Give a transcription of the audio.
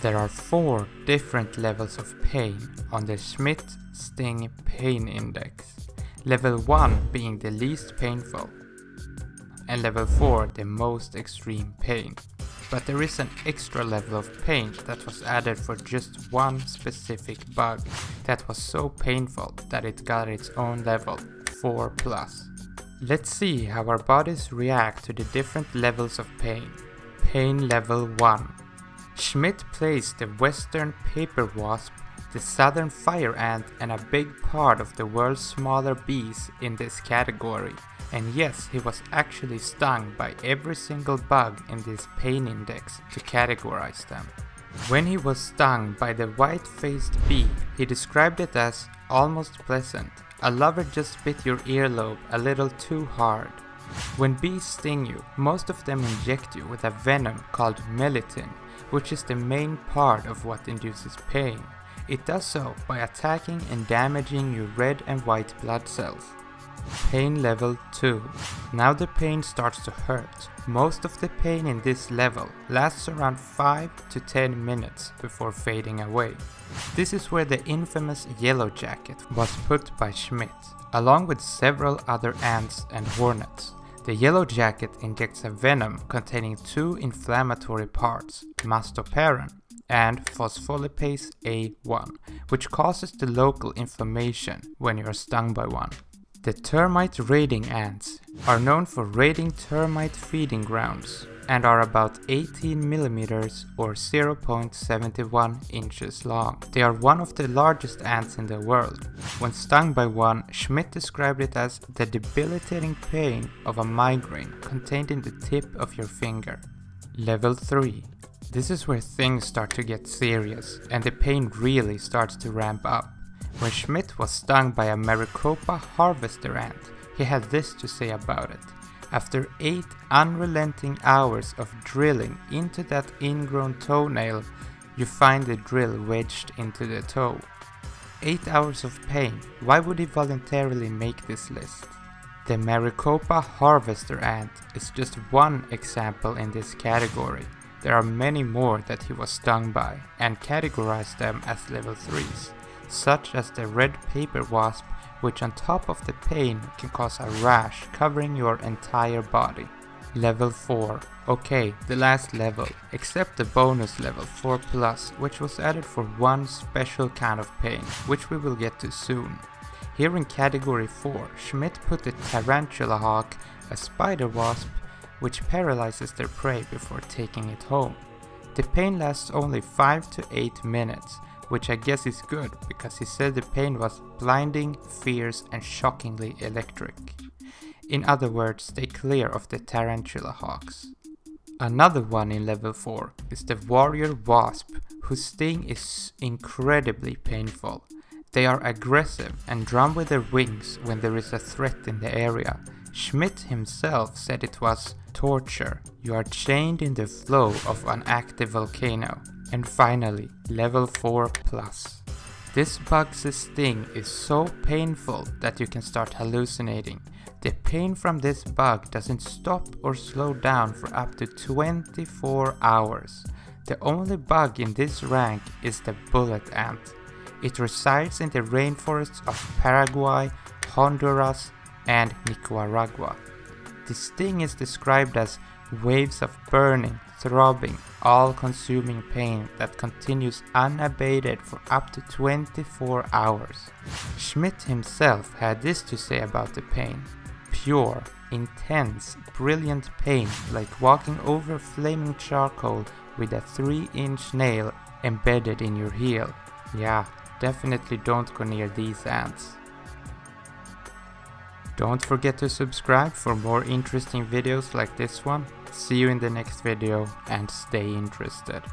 There are 4 different levels of pain on the Schmidt Sting Pain Index. Level 1 being the least painful and level 4 the most extreme pain. But there is an extra level of pain that was added for just one specific bug that was so painful that it got its own level, 4+. Let's see how our bodies react to the different levels of pain. Pain level 1. Schmidt placed the western paper wasp, the southern fire ant and a big part of the world's smaller bees in this category. And yes, he was actually stung by every single bug in this pain index to categorize them. When he was stung by the white-faced bee, he described it as almost pleasant. A lover just bit your earlobe a little too hard. When bees sting you, most of them inject you with a venom called melittin, which is the main part of what induces pain. It does so by attacking and damaging your red and white blood cells. Pain level 2. Now the pain starts to hurt. Most of the pain in this level lasts around 5 to 10 minutes before fading away. This is where the infamous Yellow Jacket was put by Schmidt, along with several other ants and hornets. The Yellow Jacket injects a venom containing 2 inflammatory parts, mastoparan and phospholipase A1, which causes the local inflammation when you are stung by one. The termite raiding ants are known for raiding termite feeding grounds and are about 18 mm or 0.71 inches long. They are one of the largest ants in the world. When stung by one, Schmidt described it as the debilitating pain of a migraine contained in the tip of your finger. Level 3. This is where things start to get serious and the pain really starts to ramp up. When Schmidt was stung by a Maricopa harvester ant, he had this to say about it. After 8 unrelenting hours of drilling into that ingrown toenail, you find the drill wedged into the toe. 8 hours of pain. Why would he voluntarily make this list? The Maricopa harvester ant is just one example in this category. There are many more that he was stung by and categorized them as level 3s, such as the red paper wasp, which on top of the pain can cause a rash covering your entire body. Level 4. Okay, the last level, except the bonus level 4+, which was added for one special kind of pain, which we will get to soon. Here in category 4, Schmidt put the tarantula hawk, a spider wasp, which paralyzes their prey before taking it home. The pain lasts only 5 to 8 minutes, which I guess is good because he said the pain was blinding, fierce and shockingly electric. In other words, stay clear of the tarantula hawks. Another one in level 4 is the warrior wasp, whose sting is incredibly painful. They are aggressive and drum with their wings when there is a threat in the area. Schmidt himself said it was torture. You are chained in the flow of an active volcano. And finally, level 4+. This bug's sting is so painful that you can start hallucinating. The pain from this bug doesn't stop or slow down for up to 24 hours. The only bug in this rank is the bullet ant. It resides in the rainforests of Paraguay, Honduras, and Nicaragua. The sting is described as waves of burning, throbbing, all-consuming pain that continues unabated for up to 24 hours. Schmidt himself had this to say about the pain. Pure, intense, brilliant pain, like walking over flaming charcoal with a 3-inch nail embedded in your heel. Yeah, definitely don't go near these ants. Don't forget to subscribe for more interesting videos like this one. See you in the next video and stay interested.